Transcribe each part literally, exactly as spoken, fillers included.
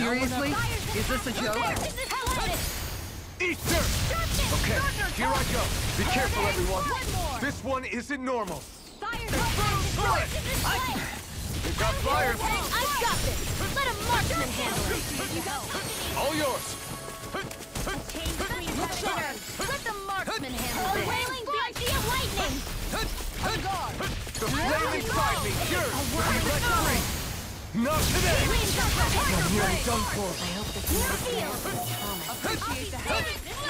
Seriously? Is this a joke? Eat dirt! Okay, here I go. Be careful, everyone. This one isn't normal. We've got fire! I've got this! Let a marksman handle it! All yours! Let the marksman handle it! A wailing blast of lightning! I'm gone! The flame inside me! Yours! Not today! I'm nearly done for! I hope this is a promise.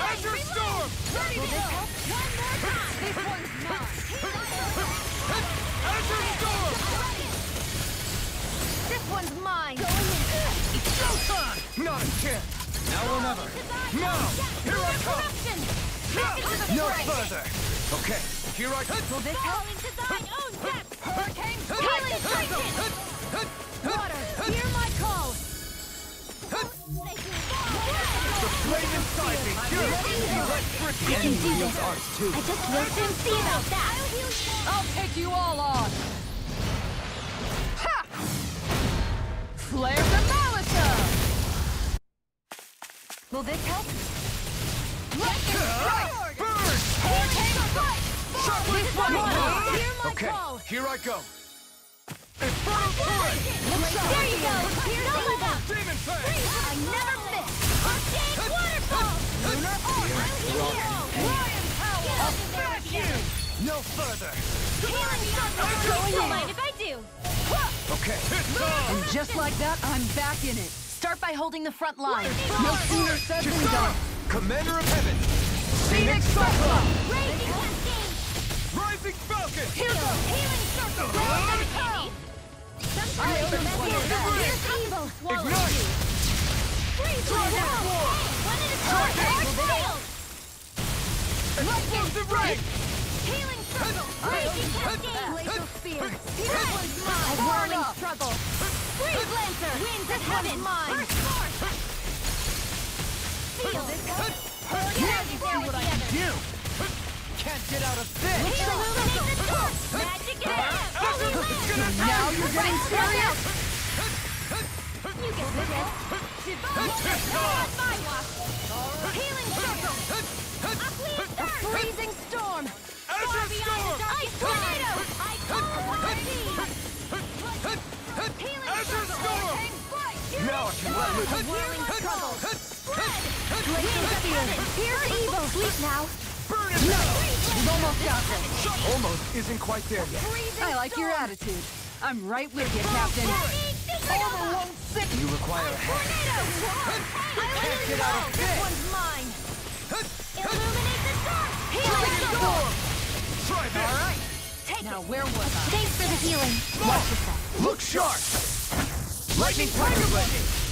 Azure Storm! Ready to go! One more time! This one's mine! Azure Storm! This one's mine! Go in. It's showtime! Not a chance! Now or never! Now! Here I come! No further! Okay, here I come! Will this help? Into thine own depth! Hurricane! Healing! Water! Hear my call! The flame inside me! Cure! You can do this! I just will soon see about that! I'll take you all on! Flare the Molotov! Will this help? Let's burn! Burn! Okay, here I go. Infernal Torrent! There you go! Here it all about! Demon Fang! I never miss! Arcane Waterfall! Lunar Orb! I'm here! Lion Power! I'll smack you! No further! Healing! Don't mind if I do! Okay. And just like that, I'm back in it. Start by holding the front line. No sooner said than done. Commander of Heaven. Phoenix Cyclone. Rising Cascade. Rising Falcon. Here's a healing circle. I own evil. Ignite. Dragon War. Dragon War. Explosive Ray. Healing struggle! Raging Cascade! Glacial Spear! That one's mine! Warming struggle! Freeze Lancer! Winds of Heaven! First Force! Seal! Now you see what I can do! Can't get out of this! Illuminate the torch! Magic it out! Holy Land! Now you're getting serious! You get the gist! Divine! Divine! My walk! Healing circle! Uplifting Earth! A freezing storm! Ice tornado! I call on me! Azure Storm! Now I can run with it! Spread! Glacial Spear! Here's evil! Sleep now! Burn it now! You've almost got this! Almost isn't quite there yet. I like your attitude. I'm right with you, Captain. Over won't sit! You require a hand. I can't get out of this! This one's mine! Illuminate the dark! Healing Storm! All right. Take now, where was I? Thanks for the healing. Watch yourself. Look sharp. Lightning, tiger, lightning.